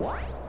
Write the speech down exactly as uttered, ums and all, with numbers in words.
What?